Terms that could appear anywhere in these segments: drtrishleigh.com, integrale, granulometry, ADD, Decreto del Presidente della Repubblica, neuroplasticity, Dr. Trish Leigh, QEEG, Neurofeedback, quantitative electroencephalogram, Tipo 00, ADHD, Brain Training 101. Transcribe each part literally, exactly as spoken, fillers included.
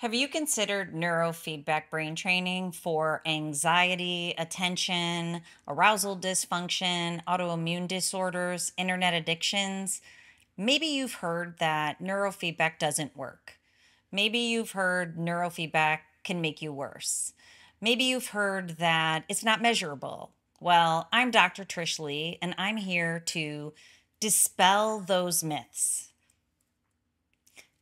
Have you considered neurofeedback brain training for anxiety, attention, arousal dysfunction, autoimmune disorders, internet addictions? Maybe you've heard that neurofeedback doesn't work. Maybe you've heard neurofeedback can make you worse. Maybe you've heard that it's not measurable. Well, I'm Doctor Trish Leigh, and I'm here to dispel those myths.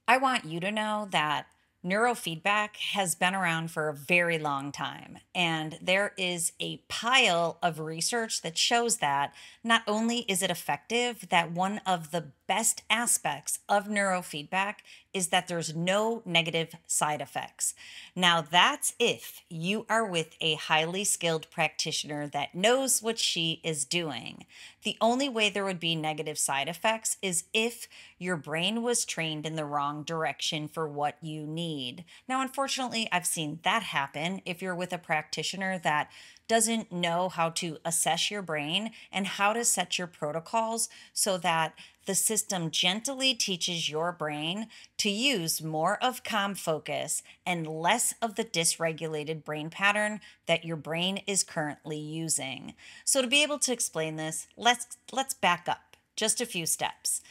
I want you to know that neurofeedback has been around for a very long time, and there is a pile of research that shows that not only is it effective, that one of the best aspects of neurofeedback is that there's no negative side effects. Now, that's if you are with a highly skilled practitioner that knows what she is doing. The only way there would be negative side effects is if your brain was trained in the wrong direction for what you need. Now, unfortunately, I've seen that happen if you're with a practitioner that doesn't know how to assess your brain and how to set your protocols so that the system gently teaches your brain to use more of calm focus and less of the dysregulated brain pattern that your brain is currently using. So to be able to explain this, let's, let's back up just a few steps.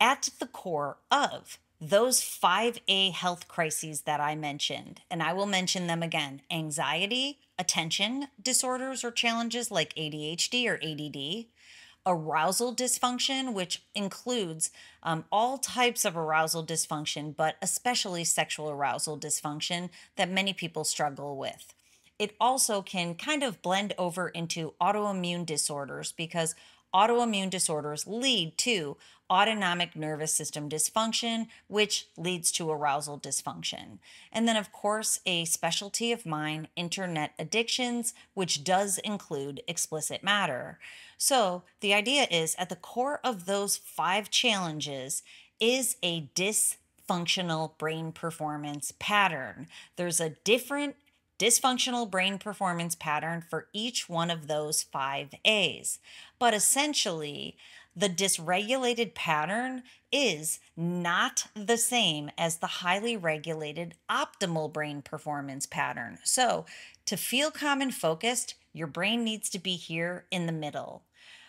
At the core of those five A health crises that I mentioned, and I will mention them again, anxiety, attention disorders or challenges like A D H D or A D D, arousal dysfunction, which includes um, all types of arousal dysfunction, but especially sexual arousal dysfunction that many people struggle with. It also can kind of blend over into autoimmune disorders because autoimmune disorders lead to autonomic nervous system dysfunction, which leads to arousal dysfunction. And then, of course, a specialty of mine, internet addictions, which does include explicit matter. So the idea is at the core of those five challenges is a dysfunctional brain performance pattern. There's a different dysfunctional brain performance pattern for each one of those five A's. But essentially, the dysregulated pattern is not the same as the highly regulated optimal brain performance pattern. So to feel calm and focused, your brain needs to be here in the middle.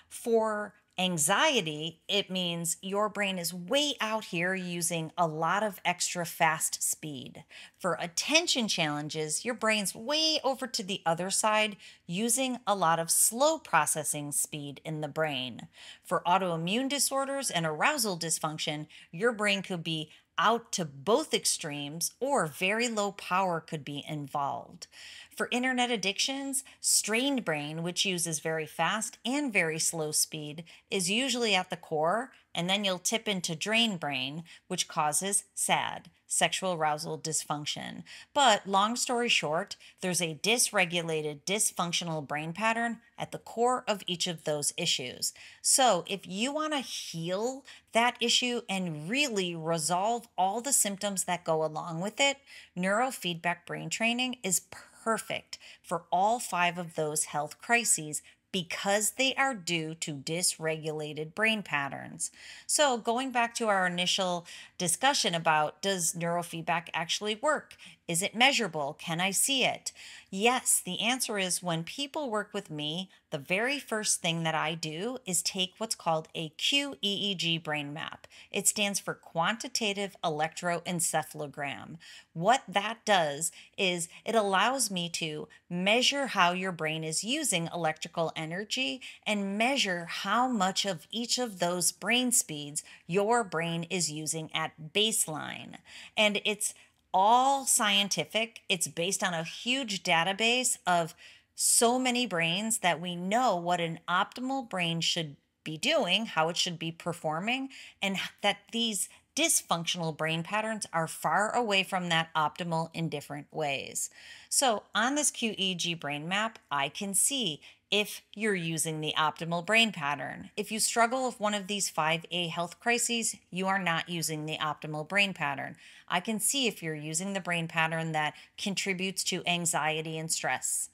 For anxiety, it means your brain is way out here using a lot of extra fast speed. For attention challenges, your brain's way over to the other side using a lot of slow processing speed in the brain. For autoimmune disorders and arousal dysfunction, your brain could be out to both extremes, or very low power could be involved. For internet addictions, strained brain, which uses very fast and very slow speed, is usually at the core, and then you'll tip into drained brain, which causes S A D, sexual arousal dysfunction. But long story short, there's a dysregulated, dysfunctional brain pattern at the core of each of those issues. So if you want to heal that issue and really resolve all the symptoms that go along with it, neurofeedback brain training is perfect for all five of those health crises because they are due to dysregulated brain patterns. So going back to our initial discussion about, does neurofeedback actually work? Is it measurable? Can I see it? Yes, the answer is when people work with me, the very first thing that I do is take what's called a Q E E G brain map. It stands for quantitative electroencephalogram. What that does is it allows me to measure how your brain is using electrical energy and measure how much of each of those brain speeds your brain is using at baseline. And it's all scientific. It's based on a huge database of so many brains that we know what an optimal brain should be doing, how it should be performing, and that these dysfunctional brain patterns are far away from that optimal in different ways. So on this Q E E G brain map, I can see if you're using the optimal brain pattern. If you struggle with one of these five A health crises, you are not using the optimal brain pattern. I can see if you're using the brain pattern that contributes to anxiety and stress.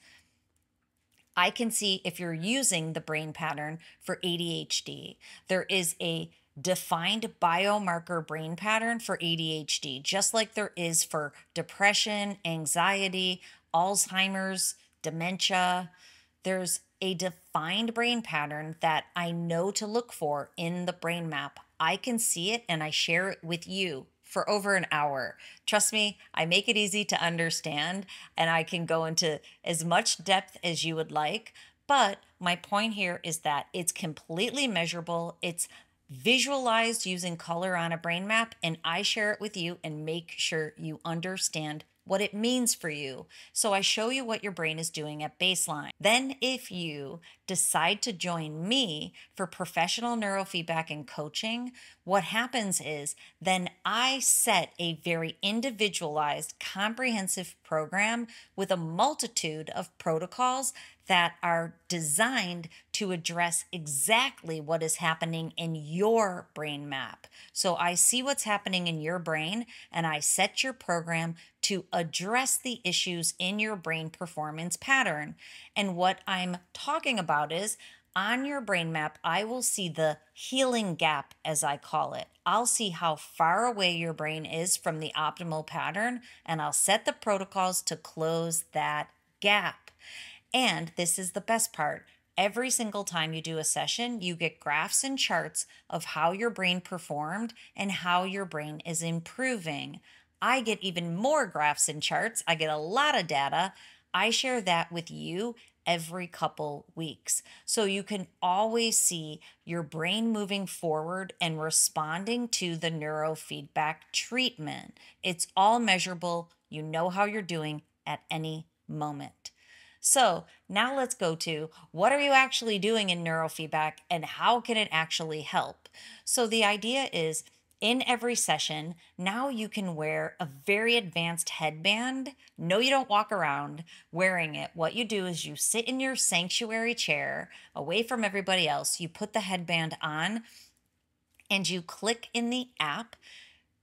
I can see if you're using the brain pattern for A D H D. There is a defined biomarker brain pattern for A D H D, just like there is for depression, anxiety, Alzheimer's, dementia. There's a defined brain pattern that I know to look for in the brain map. I can see it and I share it with you for over an hour. Trust me, I make it easy to understand and I can go into as much depth as you would like. But my point here is that it's completely measurable. It's visualized using color on a brain map, and I share it with you and make sure you understand what it means for you. So I show you what your brain is doing at baseline. Then if you decide to join me for professional neurofeedback and coaching, what happens is then I set a very individualized, comprehensive program with a multitude of protocols that are designed to address exactly what is happening in your brain map. So I see what's happening in your brain and I set your program to address the issues in your brain performance pattern. And what I'm talking about is on your brain map, I will see the healing gap, as I call it. I'll see how far away your brain is from the optimal pattern, and I'll set the protocols to close that gap. And this is the best part. Every single time you do a session, you get graphs and charts of how your brain performed and how your brain is improving. I get even more graphs and charts. I get a lot of data. I share that with you every couple weeks. So you can always see your brain moving forward and responding to the neurofeedback treatment. It's all measurable. You know how you're doing at any moment. So now let's go to what are you actually doing in neurofeedback and how can it actually help? So the idea is in every session, now you can wear a very advanced headband. No, you don't walk around wearing it. What you do is you sit in your sanctuary chair away from everybody else. You put the headband on and you click in the app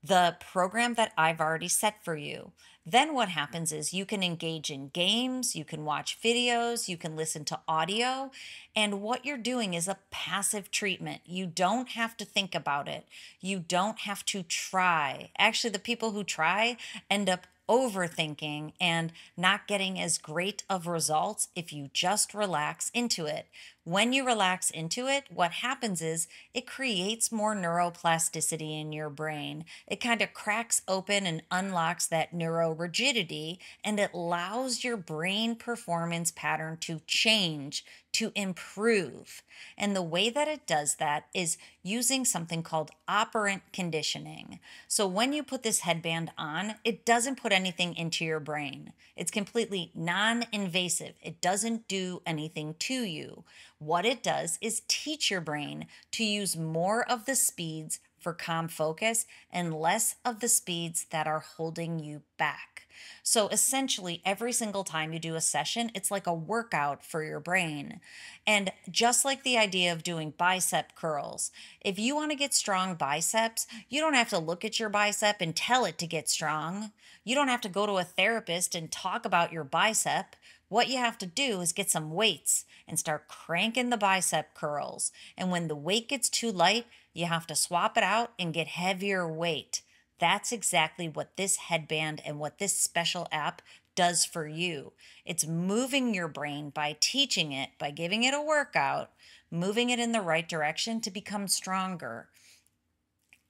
the program that I've already set for you. Then what happens is you can engage in games, you can watch videos, you can listen to audio, and what you're doing is a passive treatment. You don't have to think about it. You don't have to try. Actually, the people who try end up overthinking and not getting as great of results if you just relax into it. When you relax into it, what happens is it creates more neuroplasticity in your brain. It kind of cracks open and unlocks that neurorigidity, and it allows your brain performance pattern to change, to improve. And the way that it does that is using something called operant conditioning. So when you put this headband on, it doesn't put anything into your brain. It's completely non-invasive. It doesn't do anything to you. What it does is teach your brain to use more of the speeds for calm focus and less of the speeds that are holding you back. So essentially, every single time you do a session, it's like a workout for your brain. And just like the idea of doing bicep curls, if you want to get strong biceps, you don't have to look at your bicep and tell it to get strong. You don't have to go to a therapist and talk about your bicep. What you have to do is get some weights and start cranking the bicep curls. And when the weight gets too light, you have to swap it out and get heavier weight. That's exactly what this headband and what this special app does for you. It's moving your brain by teaching it, by giving it a workout, moving it in the right direction to become stronger.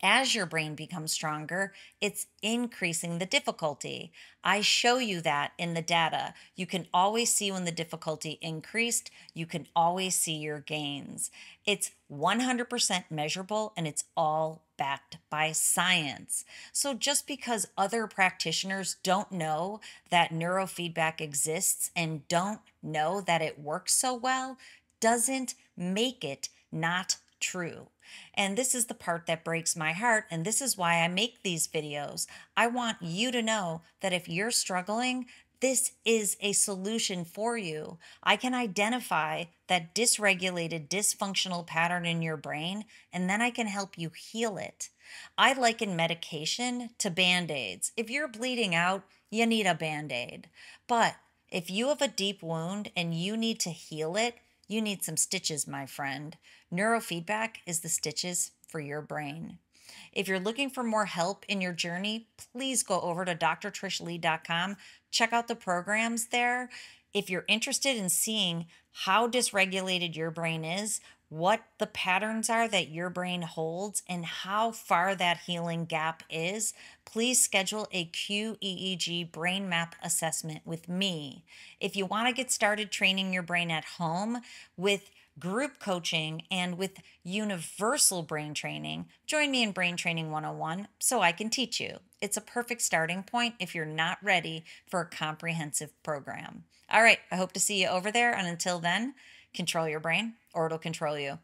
As your brain becomes stronger, it's increasing the difficulty. I show you that in the data. You can always see when the difficulty increased. You can always see your gains. It's one hundred percent measurable and it's all backed by science. So just because other practitioners don't know that neurofeedback exists and don't know that it works so well, doesn't make it not true. And this is the part that breaks my heart, and this is why I make these videos. I want you to know that if you're struggling, this is a solution for you. I can identify that dysregulated, dysfunctional pattern in your brain, and then I can help you heal it. I liken medication to Band-Aids. If you're bleeding out, you need a Band-Aid. But if you have a deep wound and you need to heal it, you need some stitches, my friend. Neurofeedback is the stitches for your brain. If you're looking for more help in your journey, please go over to D R trish leigh dot com. Check out the programs there. If you're interested in seeing how dysregulated your brain is, what the patterns are that your brain holds, and how far that healing gap is, please schedule a Q E E G brain map assessment with me. If you want to get started training your brain at home with group coaching and with universal brain training, join me in Brain Training one oh one so I can teach you. It's a perfect starting point if you're not ready for a comprehensive program. All right, I hope to see you over there, and until then, control your brain or it'll control you.